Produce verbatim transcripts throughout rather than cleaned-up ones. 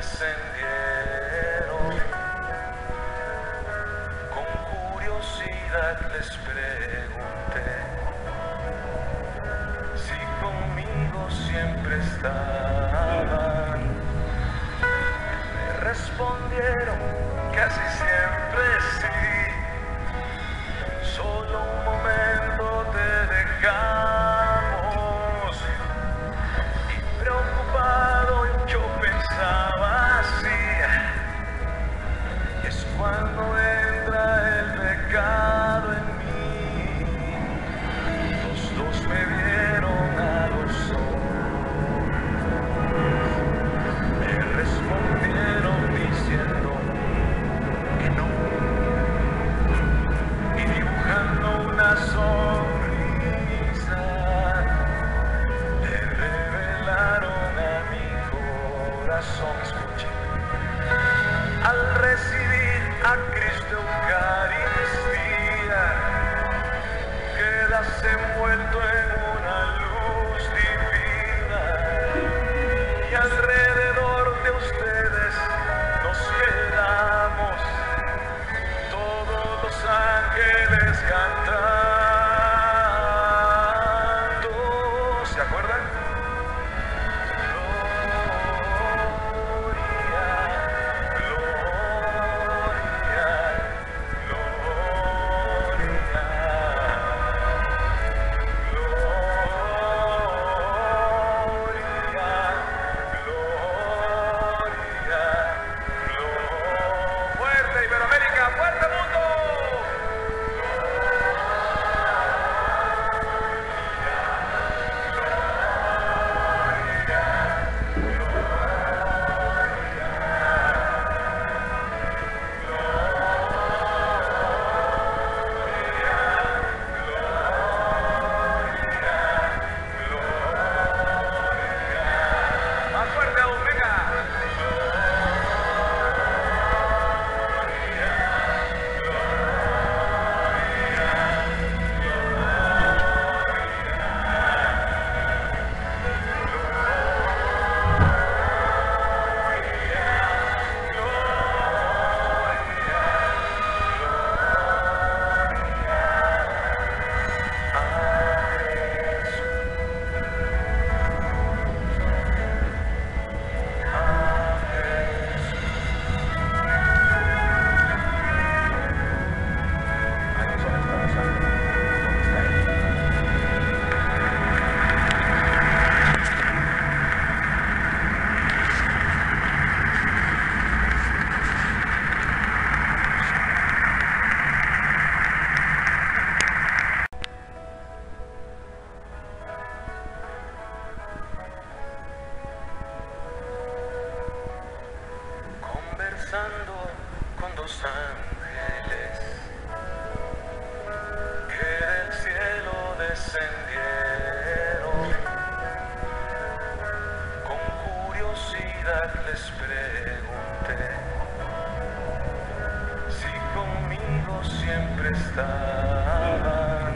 descendieron, con curiosidad les pregunté si conmigo siempre estaban. Me respondieron casi siempre sí, solo un momento te dejaba. Cuando entra el pecado en mí, los dos me vieron a los ojos, me respondieron diciendo que no, y dibujando una sonrisa, le revelaron a mi corazón. Escuche, al recibir a Cristo Eucaristía, quedas envuelto en una luz divina, y alrededor de ustedes nos quedamos, todos los ángeles cantando. ¿Se acuerdan? Con dos ángeles que del cielo descendieron, con curiosidad les pregunté si conmigo siempre estaban.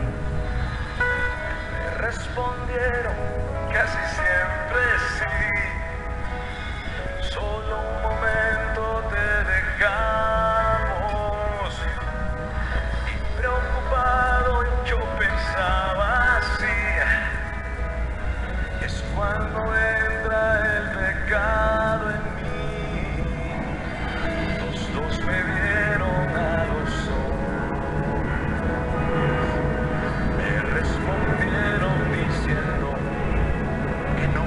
Me respondieron casi siempre sí, solo un momento te dejamos, y preocupado yo pensaba así, es cuando entra el pecado en mí, los dos me vieron a los ojos, me respondieron diciendo que no,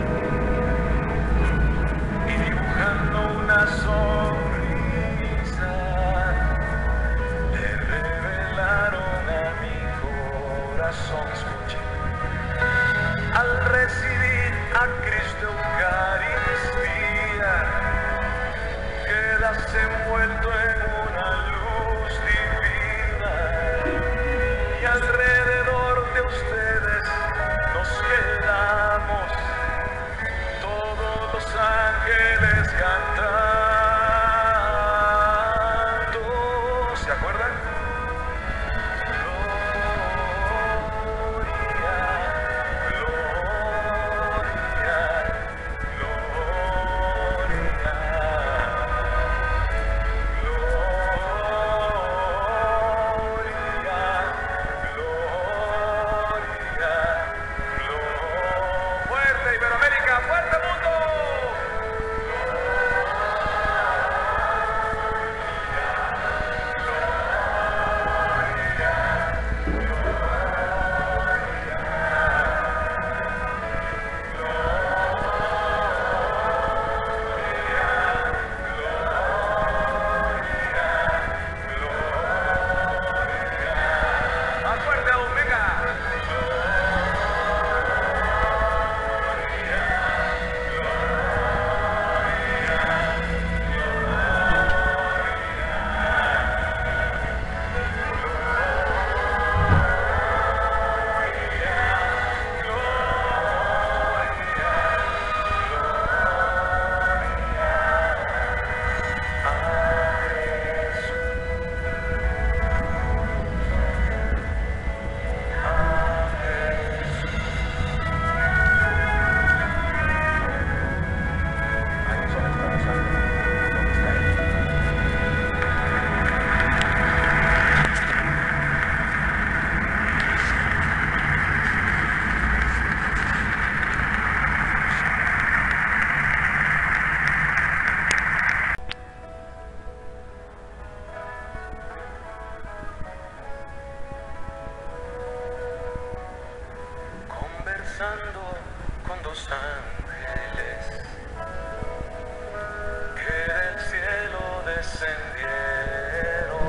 descendieron,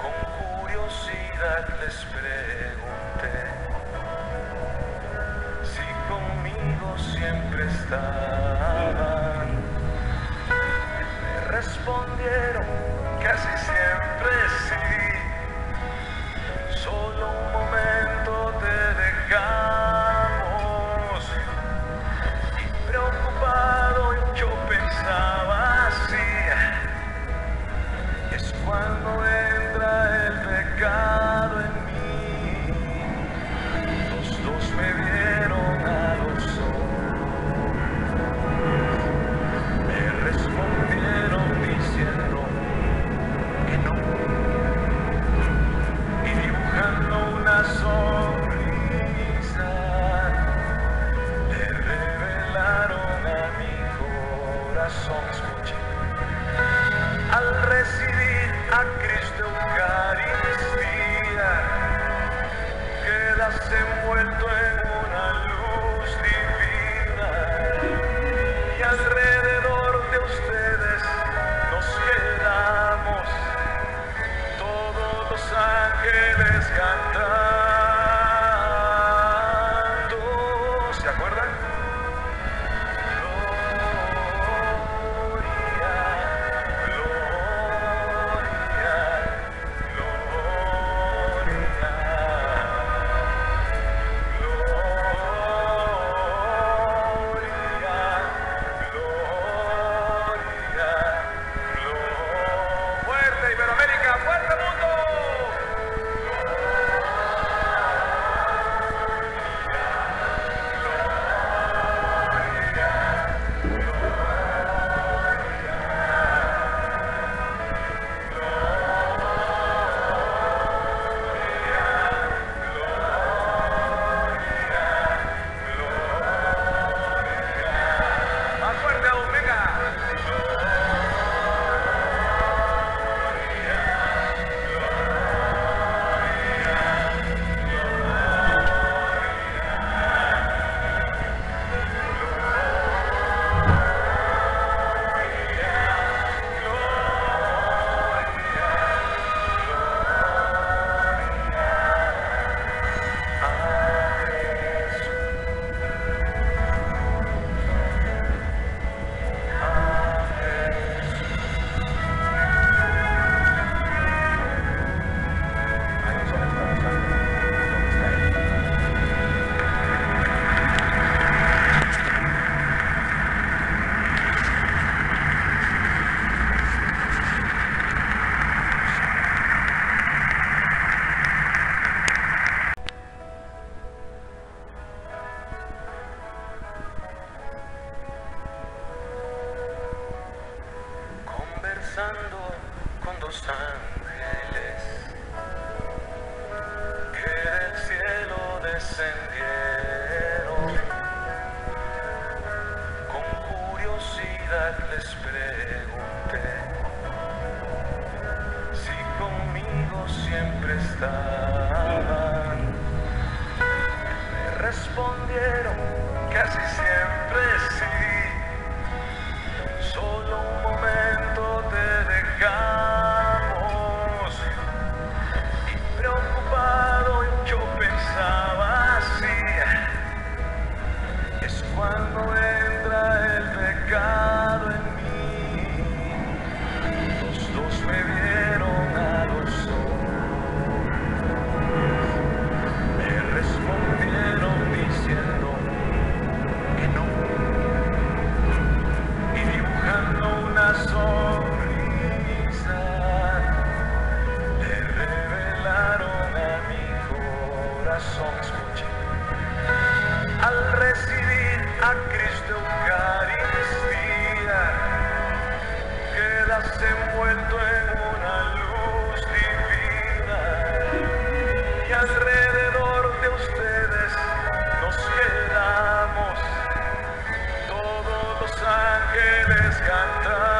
con curiosidad les pregunté si conmigo siempre estaban. Me respondieron casi siempre sí, solo un momento te dejamos, y preocupado yo pensaba así, es cuando entra el pecado en mí. Los dos me vieron a los ojos, me respondieron diciendo que no, y dibujando una sonrisa le revelaron a mi corazón. Escuchen, al recibir a Cristo Eucaristía quedas envuelto en una luz divina, y alrededor de ustedes nos quedamos, todos los ángeles cantando. ¿Se acuerdan? Gloria, gloria, gloria, gloria, gloria, gloria. Fuerte Iberoamérica, fuerte mundo. Más fuerte aún, venga. Ahí es donde está la sangre, donde está él. Conversando con dos ángeles que del cielo descendieron, con curiosidad les pregunté si conmigo siempre estaban. Me respondieron casi siempre sí, solo un momento te dejamos, y preocupado yo pensaba así, es cuando entra el pecado en mí. Los dos me vieron a los ojos, me respondieron diciendo que no, y dibujando una sonrisa le revelaron a mi corazón. Escuchen, al recibir a Cristo Eucaristía quedas envuelto en una luz divina, y alrededor de ustedes nos quedamos, todos los ángeles cantando.